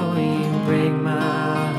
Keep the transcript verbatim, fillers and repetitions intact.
for you, break my heart.